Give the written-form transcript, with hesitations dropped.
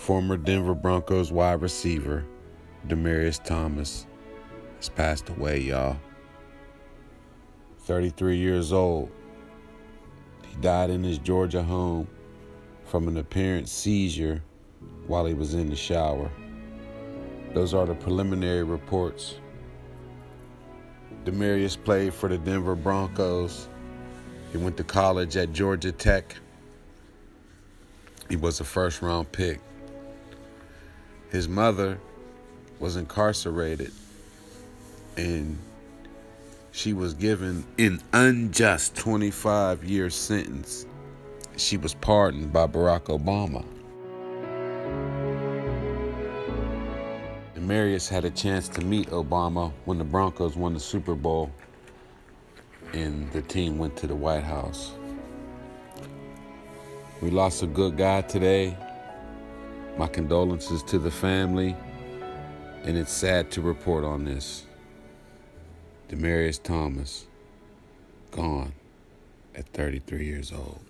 former Denver Broncos wide receiver Demaryius Thomas has passed away, y'all. 33 years old. He died in his Georgia home from an apparent seizure while he was in the shower. Those are the preliminary reports. Demaryius played for the Denver Broncos. He went to college at Georgia Tech. He was a first-round pick. His mother was incarcerated, and she was given an unjust 25-year sentence. She was pardoned by Barack Obama. Demaryius had a chance to meet Obama when the Broncos won the Super Bowl and the team went to the White House. We lost a good guy today. My condolences to the family, and it's sad to report on this. Demaryius Thomas, gone at 33 years old.